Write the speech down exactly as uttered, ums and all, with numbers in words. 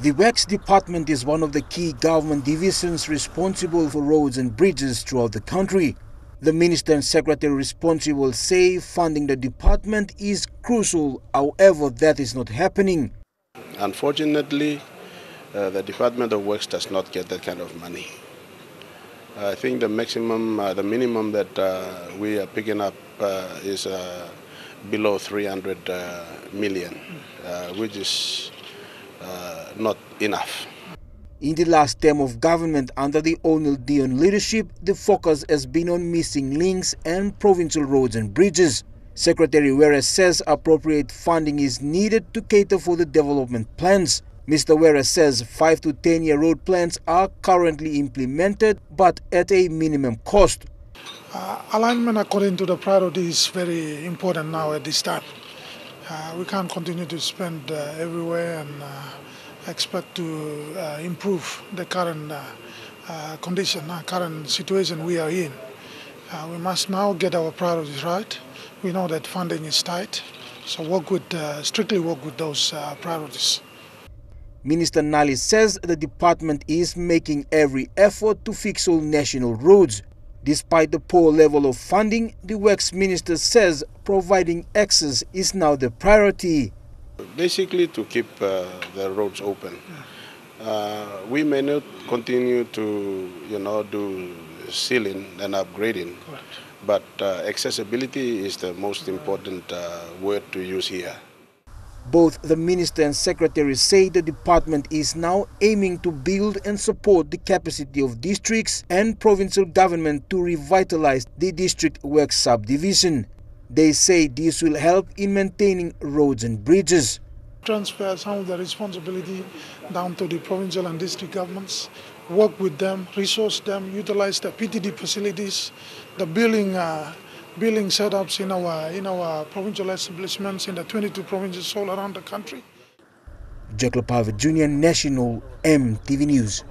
The Works Department is one of the key government divisions responsible for roads and bridges throughout the country. The minister and secretary responsible say funding the department is crucial, however that is not happening. Unfortunately, uh, the Department of Works does not get that kind of money. I think the maximum, uh, the minimum that uh, we are picking up uh, is uh, below three hundred uh, million, uh, which is uh, not enough. In the last term of government under the O'Neill Dion leadership, the focus has been on missing links and provincial roads and bridges. Secretary Wera says appropriate funding is needed to cater for the development plans. Mister Wera says five to ten year road plans are currently implemented, but at a minimum cost. Uh, alignment according to the priority is very important now at this time. Uh, we can't continue to spend uh, everywhere and uh, expect to uh, improve the current uh, uh, condition, uh, current situation we are in. Uh, we must now get our priorities right. We know that funding is tight, so work with, uh, strictly work with those uh, priorities. Minister Nali says the department is making every effort to fix all national roads. Despite the poor level of funding, the Works Minister says providing access is now the priority. Basically, to keep uh, the roads open. Uh, we may not continue to, you know, do sealing and upgrading, but uh, accessibility is the most important uh, word to use here. Both the minister and secretary say the department is now aiming to build and support the capacity of districts and provincial government to revitalize the district work subdivision. They say this will help in maintaining roads and bridges. Transfer some of the responsibility down to the provincial and district governments, work with them, resource them, utilize the P T D facilities, the building uh, building setups in our, in our provincial establishments in the twenty-two provinces all around the country. Jack Lopava Junior, National, M T V News.